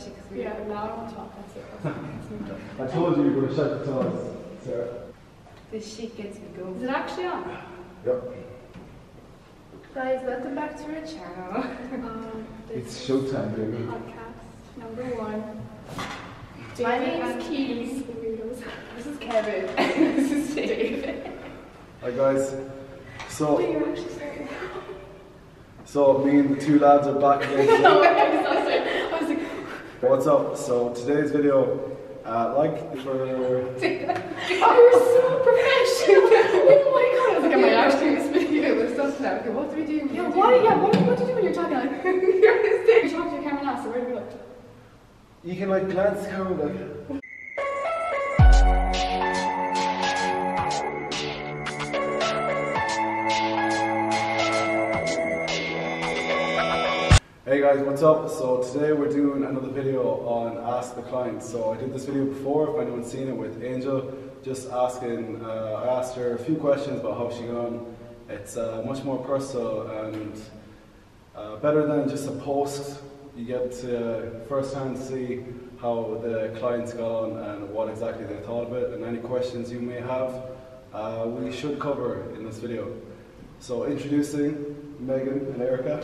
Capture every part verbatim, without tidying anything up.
actually, because we yeah, were loud on top. I told you you were going to shut the tone, Sarah. This shit gets me going. Is it actually on? Yep. Guys, welcome back to our channel. Um, it's showtime, baby. Podcast number one. David My name is Keys. This is Kevin. This is David. Hi guys. So. Wait, you're actually starting now. So me and the two lads are back again. I was like, what's up? So today's video, uh, like the we're. Oh, you're so professional. Oh my god. I was like, am I actually this video? This stuff now. Okay, what do we do? Yeah, why? Yeah, what do you do when you're talking? Like, you're this thing. You talk to your camera now. So where do we look? You can like glance over. Like. Hey guys, what's up? So today we're doing another video on Ask the Client. So I did this video before, if anyone's seen it, with Angel, just asking, uh, I asked her a few questions about how she gone. It's uh, much more personal and uh, better than just a post. You get to first hand see how the client's gone and what exactly they thought of it, and any questions you may have, uh, we should cover in this video. So introducing Megan and Erika.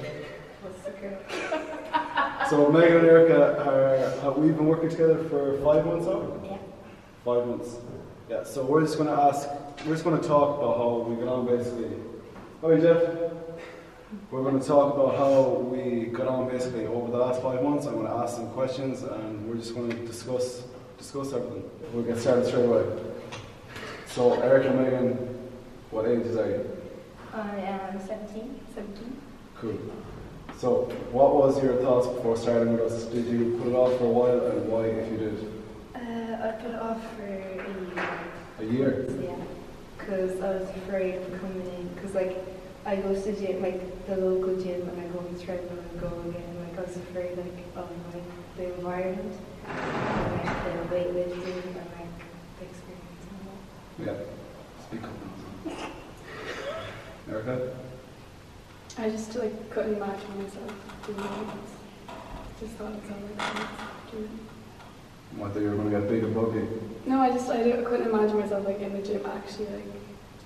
So Megan and Erika are, have we been working together for five months now? Yeah. Five months. Yeah, so we're just gonna ask, we're just gonna talk about how we got on basically. How are you, Jeff? We're gonna talk about how we got on basically over the last five months. I'm gonna ask some questions and we're just gonna discuss discuss everything. We'll get started straight away. So Erika and Megan, what ages are you? I am seventeen. Seventeen. Cool. So, what was your thoughts before starting with us? Did you put it off for a while, and why, if you did? Uh, I put it off for a year. A year? Yeah, because I was afraid of coming in. Because like, I go to the gym, like the local gym, and I go on the treadmill and go again. Like I was afraid, like of like the environment, and like the weightlifting, and like the experience and all. Yeah, speak up. Erika. I just like couldn't imagine myself doing it. Just thought it sounded like doing it. What, that you were going to get big and bulky? No, I just I didn't, couldn't imagine myself like in the gym actually like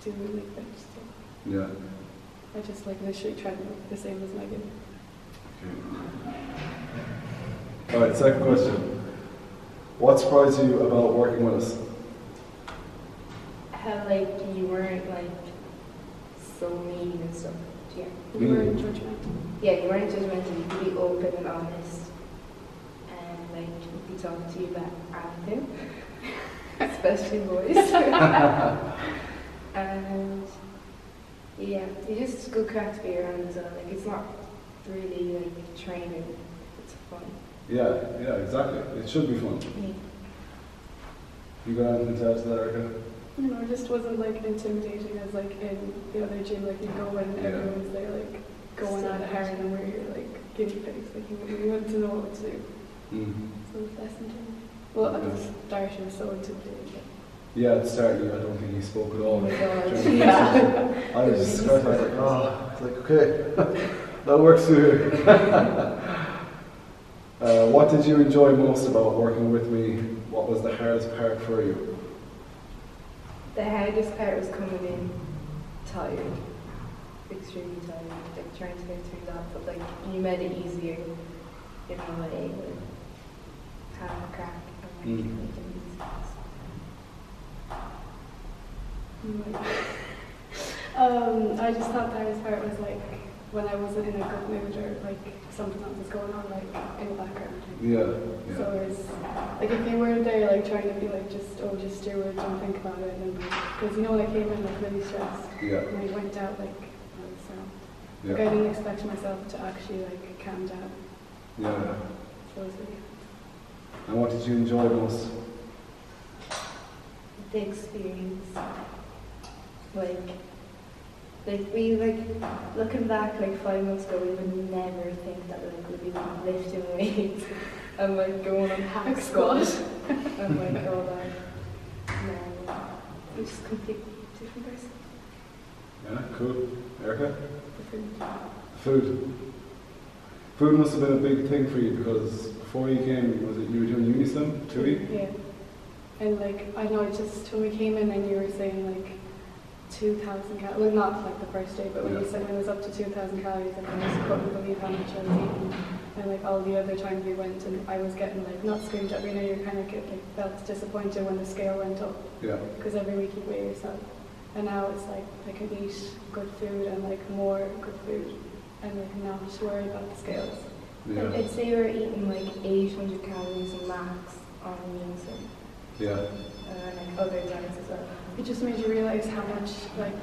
doing like that. Just, like, yeah. I just like literally tried to look the same as Megan. Okay. All right, second question. What surprised you about working with us? How like you weren't like so mean and stuff. Yeah. You weren't judgmental. Yeah, you weren't judgmental. You could be open and honest. And like, we talk to you about everything. Especially boys. And yeah, you just go crack to be around as well. Like, it's not really like training. It's fun. Yeah, yeah, exactly. It should be fun. Yeah. You got anything to add to that, Erika? You know, it just wasn't like intimidating as like in the other gym, like you go in and yeah. everyone's there like going on at her and where you're like guinea pigs, like you, you want to know what to do. Mm-hmm. So it's less intimidating. Well, at the start she was so intimidating. Yeah, at the start I don't think you spoke at all. Like, oh yeah. I was just scared, I was like, oh, it's like, okay, that works too. uh, what did you enjoy most about working with me? What was the hardest part for you? The hardest part was coming in tired, extremely tired, like trying to get through that, but like you made it easier, you know, like having a crack and like mm. making these things. Um, I just thought the hardest part was like when I wasn't in a good mood or like something else was going on like in the background. Yeah, yeah. So it's like if you were there like trying to be like just oh just do it, don't think about it, and because you know when I came in like really stressed. Yeah. And I went out like well, so yeah. like I didn't expect myself to actually like calm down. Yeah. Um, so it was really hard. And what did you enjoy most? The experience. Like Like we like looking back like five months ago, we would never think that like we'd be lifting weights and like going on hack squat and like all that. No, we're just completely different person. Yeah, cool. Erika? The food. The food. Food must have been a big thing for you, because before you came, was it you were doing Unislam, Tui? Yeah. And like, I know, just when we came in and you were saying like two thousand calories, well not like the first day, but when yeah. you said it was up to two thousand calories and I just couldn't believe how much I was eating. And like all the other times we went and I was getting like, not screamed at, but you know, you kind of get, like, felt disappointed when the scale went up. Yeah. Because every week you weigh yourself. And now it's like, I can eat good food and like more good food and like not worry about the scales. Yeah. Like, I'd say you were eating like eight hundred calories max on Unislam. Yeah. And then, like, other diets as well. It just made you realise how much, like,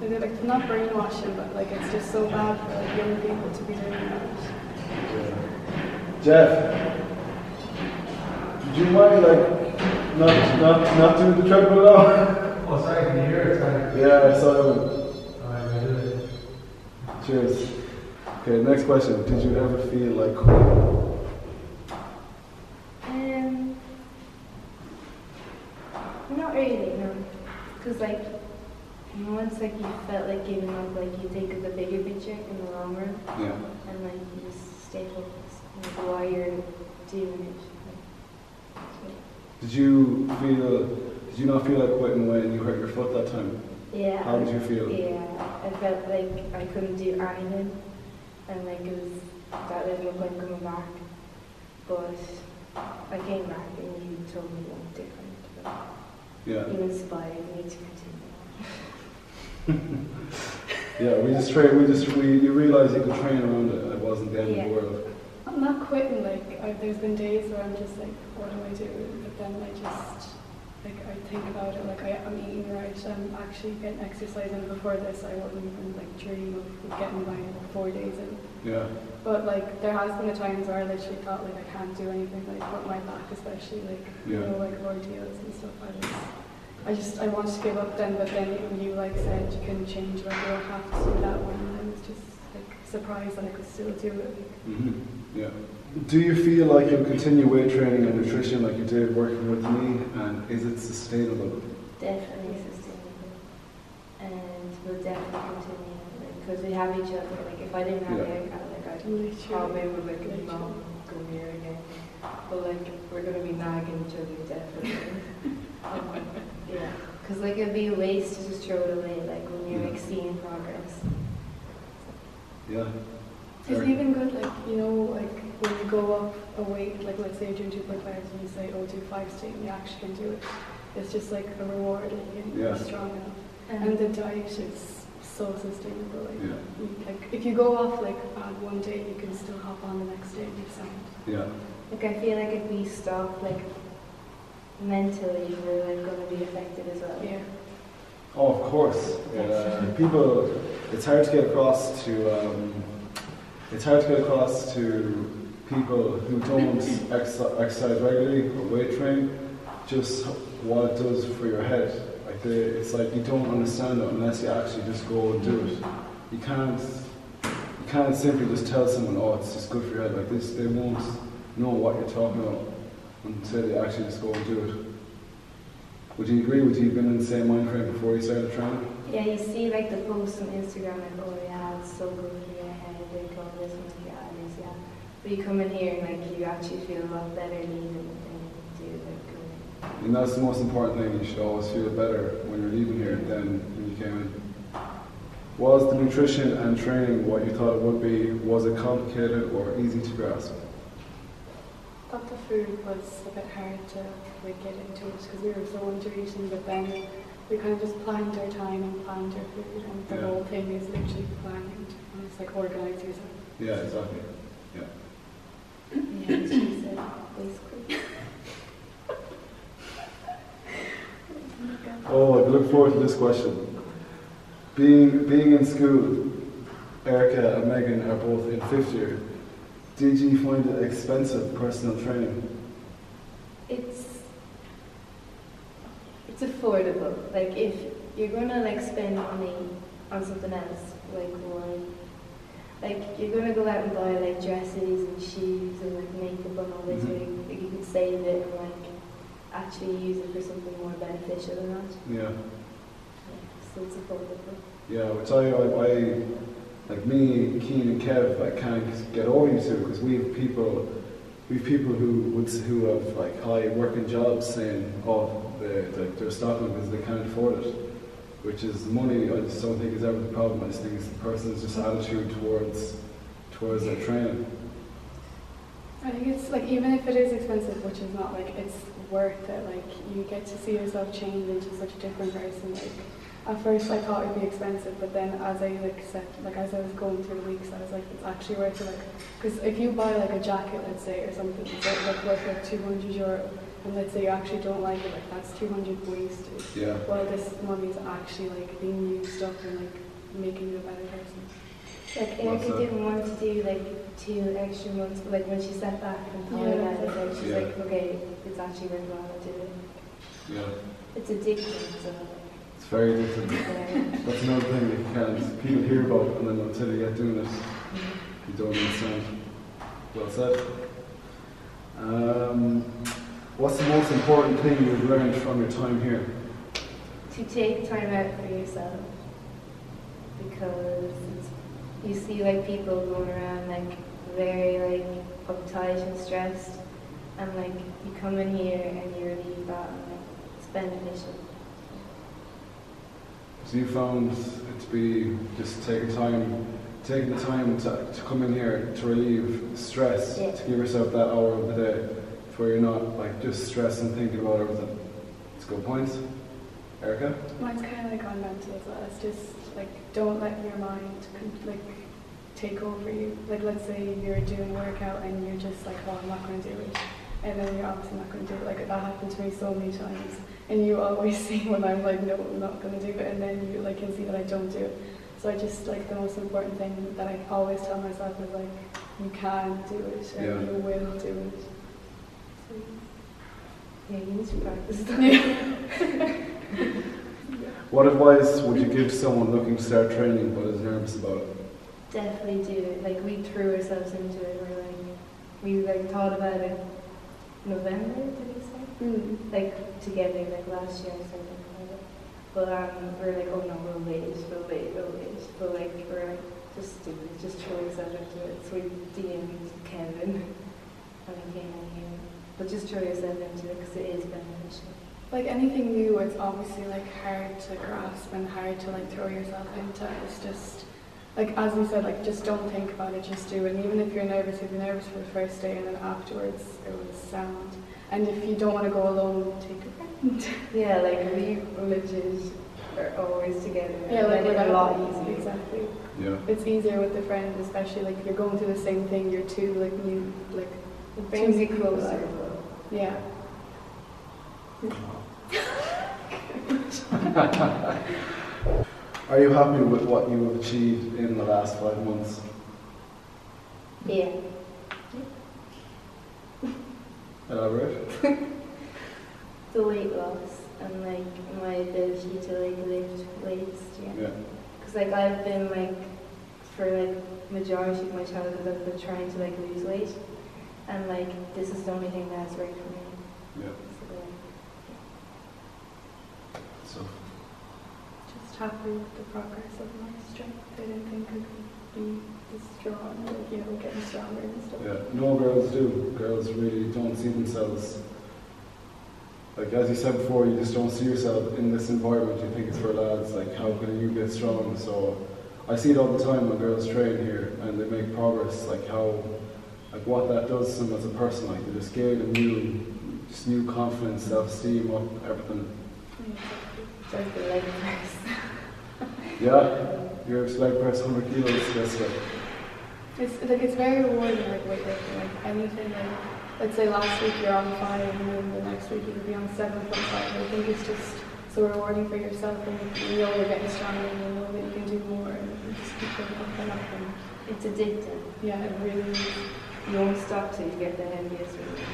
like, like, not brainwashing, but like it's just so bad for like, young people to be doing that. Yeah. Jeff, did you mind, like, not not, not doing the treadmill at all? Oh, sorry, I can hear it. Sorry. Yeah, I saw him. Alright, I did it. Cheers. Okay, next question. Did you ever feel like cool? Really, no, because like once like you felt like giving up, like you think of the bigger picture in the long run, yeah, and like you just stay focused on why you're doing it. Like, so. Did you feel? Did you not feel like quitting when you hurt your foot that time? Yeah. How did you feel? Yeah, I felt like I couldn't do anything, and like it was that little look like coming back, but I came back and you told me one different. But yeah. You inspired me to continue. Yeah, we just train. We just we you realise you could train around it, and it wasn't the end yeah. of the world. I'm not quitting. Like I've, there's been days where I'm just like, what do I do? But then I just like I think about it. Like I, I'm eating right. I'm actually getting exercise. And before this, I wouldn't even like dream of getting by like, four days in. Yeah. But like there has been the times where I literally thought like I can't do anything. Like with my back, especially like yeah. you know like ordeals and stuff. I just, I just, I wanted to give up then, but then when you like said you couldn't change, like you don't have to do that one, and I was just like surprised that I could still do it. Mm-hmm. Yeah. Do you feel like you'll continue weight training and nutrition like you did working with me, and is it sustainable? Definitely sustainable, and we'll definitely continue, because like, we have each other, like if I didn't have yeah. Erika, like I'd probably would look at my mom come here again, but like we're going to be nagging each other definitely. um, Yeah, because like it'd be a waste to just throw it away, like when you're yeah. like seeing progress. Yeah. It's even good, like you know, like when you go up a weight, like let's say you're doing two point five, and you say, "Oh, do five state," and you actually can do it. It's just like a reward, like you're yeah. strong enough. And, and the diet is so sustainable. Like, yeah. you, like if you go off like on one day, you can still hop on the next day and you're sound. Yeah. Like I feel like if we stop, like. mentally, we're like going to be affected as well. Yeah. Oh, of course. Uh, people, it's hard to get across to. Um, it's hard to get across to people who don't ex exercise regularly or weight train. Just what it does for your head. Like they, it's like you don't understand it unless you actually just go and do it. You can't. You can't simply just tell someone, "Oh, it's just good for your head." Like this, they won't know what you're talking about until you actually just go and do it. Would you agree? Would you have been in the same mind frame before you started training? Yeah, you see like the posts on Instagram like, oh yeah, it's so good for your head, like all this and the others, yeah. But you come in here and like you actually feel a lot better leaving than you do like going. And that's the most important thing, you should always feel better when you're leaving here than when you came in. Was the nutrition and training what you thought it would be? Was it complicated or easy to grasp? I thought the food was a bit hard to like, get into it because we were so into eating, but then we kind of just planned our time and planned our food, and the yeah. whole thing is literally planned and it's like organized yourself. Yeah, exactly. Yeah. Yeah, she said, basically. Oh, I look forward to this question. Being, being in school, Erika and Megan are both in fifth year. Did you find it expensive, personal training? It's it's affordable. Like if you're gonna like spend money on something else, like why? Like you're gonna go out and buy like dresses and shoes and like makeup and all this. Mm-hmm. Like you can save it and like actually use it for something more beneficial than that. Yeah. Yeah, so it's affordable. Yeah, which I I. I like me, Keen, and Kev, like can't get over you two because we have people, we have people who would who have like high working jobs saying, oh, they, they, they're stopping because they can't afford it, which is money. I just don't think is ever the problem. I just think it's the person's just attitude towards towards their training. I think it's like, even if it is expensive, which is not, like, it's worth it. Like, you get to see yourself change into such a different person. Like, at first I thought it would be expensive, but then as I like said, like as I was going through the weeks, I was like, it's actually worth it. Like, because if you buy like a jacket, let's say, or something, it's like worth like two hundred euro, and let's say you actually don't like it, like that's two hundred wasted. Yeah. Well, this money is actually like being used up and like making you a better person. Like, Erika didn't want to do like two extra months, but like when she sat back and thought about it, like, she's yeah. like, okay, it's actually worthwhile to do it. Yeah. It's addictive, so. It's very addictive. Yeah. That's another thing that you can't, people hear about it and then until you get doing it, you don't understand. Well said. Um, what's the most important thing you've learned from your time here? To take time out for yourself. Because it's you see like people going around like very like uptight and stressed, and like you come in here and you relieve that and like it's beneficial. So you found it to be just taking time, taking the time to, to come in here to relieve stress, yeah. to give yourself that hour of the day where you're not like just stressed and thinking about everything. It's good points. Erika? Mine's kind of like on mental as well. It's just like, don't let your mind like take over you. Like, let's say you're doing a workout and you're just like, oh, I'm not going to do it. And then you're obviously not going to do it. Like, that happened to me so many times. And you always see when I'm like, no, I'm not going to do it. And then you like can see that I don't do it. So I just, like, the most important thing that I always tell myself is like, you can do it and yeah. you will do it. So, yeah, you need to practice that. What advice would you give someone looking to start training but is nervous about it? Definitely do it. Like, we threw ourselves into it. We're like, we like thought about it November, did we say? Mm. Like together, like last year or something like that. But um, we're like, oh no, we'll wait, we'll wait, we'll wait. But like, we're like, just do it, just throw yourself into it. So we D M'd Kevin and I came in here. But just throw yourself into it because it is beneficial. Like anything new, it's obviously like hard to grasp and hard to like throw yourself into. It's just like, as we said, like just don't think about it, just do it. And even if you're nervous, if you're nervous for the first day and then afterwards it was sound. And if you don't want to go alone, take a friend. Yeah, like we legit are always together. Yeah, like it's a lot easier. Exactly. Yeah. It's easier with a friend, especially like if you're going through the same thing, you're too like new, like it brings you closer. Yeah. Are you happy with what you have achieved in the last five months? Yeah. Elaborate? The weight loss and like my ability to like lift weights. Yeah. Because yeah. like I've been like for like majority of my childhood I've been trying to like lose weight, and like this is the only thing that has worked for me. Yeah. Happy with the progress of my strength. I didn't think I could be this strong, like, you know, getting stronger and stuff. Yeah, no girls do. Girls really don't see themselves. Like, as you said before, you just don't see yourself in this environment. You think it's for lads, like, how can you get strong? So, I see it all the time when girls train here and they make progress, like, how, like, what that does to them as a person. Like, they just gain a new, just new confidence, self-esteem, everything. Don't be leg press. Yeah, you're a leg press one hundred kilos, that's right. It's like it's very rewarding, like weightlifting, like anything. Like let's say last week you're on five, and then the next week you could be on seven point five. I think it's just so rewarding for yourself, and you know you're getting stronger, and you know that you can do more, and you just keep going up and up. And it's addictive. Yeah, it really is. You won't stop till you get the heaviest weight.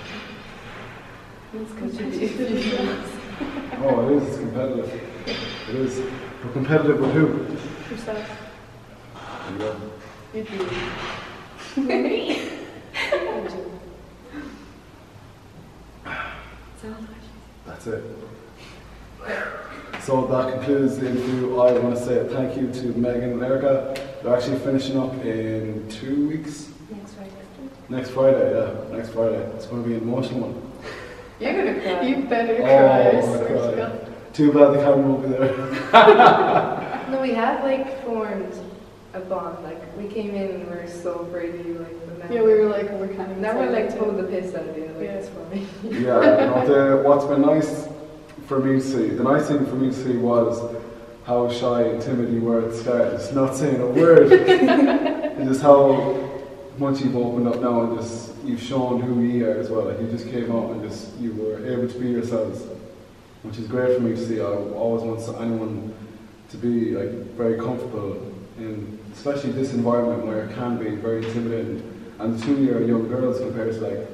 It's competitive. Oh, it is, it's competitive. It is. We're competitive with who? Yourself. There you go. With you. Me? That's it. So that concludes the interview. I want to say thank you to Megan and Erika. They're actually finishing up in two weeks. Next Friday. Next Friday, yeah. Next Friday. It's going to be an emotional one. You're going to cry. You better cry. Oh, cry. Too bad the camera won't be there. No, we have like formed a bond. Like we came in and we were so afraid of you. Like, but now, yeah, we were like, we're kind of. Now we're like pulling the piss out of you. Like, yeah, it's funny. Yeah. But, uh, what's been nice for me to see, the nice thing for me to see was how shy and timid you were at the start, just not saying a word, and just how much you've opened up now, and just you've shown who you are as well. Like you just came out and just you were able to be yourselves, which is great for me to see. I always want anyone to be like very comfortable in, especially this environment where it can be very intimidating. And the two of you are young girls compared to like,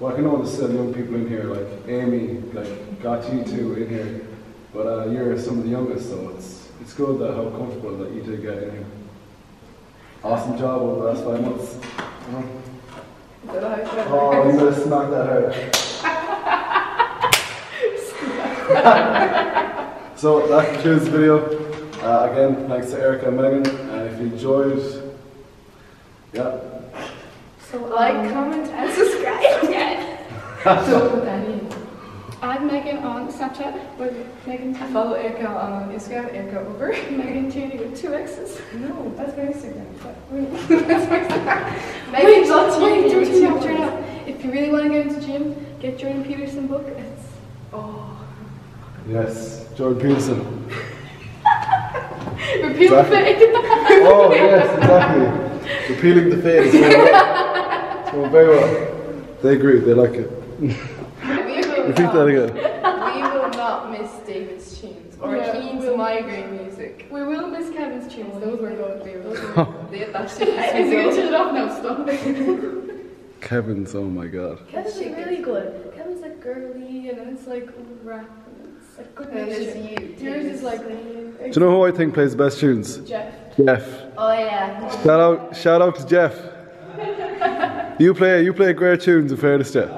well, I can know there's still young people in here, like Amy, like got you two in here. But uh, you're some of the youngest, so it's it's good that how comfortable that you did get in here. Awesome job over the last five months. Mm. Oh, you better smack that out. So that concludes the video. Uh, again, thanks to Erika and Megan. And if you enjoyed, yeah. So like, comment, and subscribe. Yeah. So Danny. Add Megan on Snapchat with Megan Tierney. Follow Erika on Instagram, Erika over. Megan Tierney with two X's. No, that's my Instagram. That's my Instagram. Megan Tierney with two X's. If you really want to get into gym, get Jordan Peterson book. It's oh. Yes, Jordan Peterson. Repeal the fade. Oh yes, exactly. Repealing the fade. It's going very well. They agree. They like it. Repeat that again. We will not miss David's tunes or yeah, Keen's we'll migraine music. We will miss Kevin's tunes. Those were good. They were good. They that shit. Is it gonna turn it off now? Stop it. Kevin's, oh my god. Kevin's like really good. Kevin's like girly and then it's like rap and it's like good music. Yours is like. Do you know who I think plays the best tunes? Jeff. Jeff. Oh yeah. Shout out! Shout out to Jeff. you play. You play great tunes. In fairness, Jeff.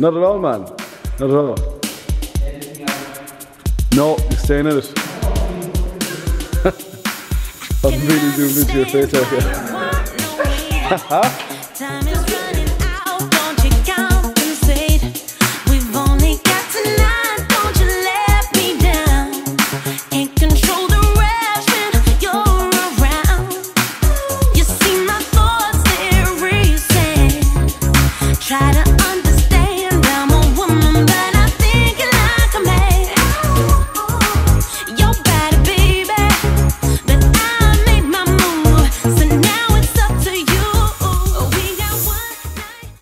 Not at all, man. Not at all. No, you're staying in it. I'm really doing it to your face, okay? Haha.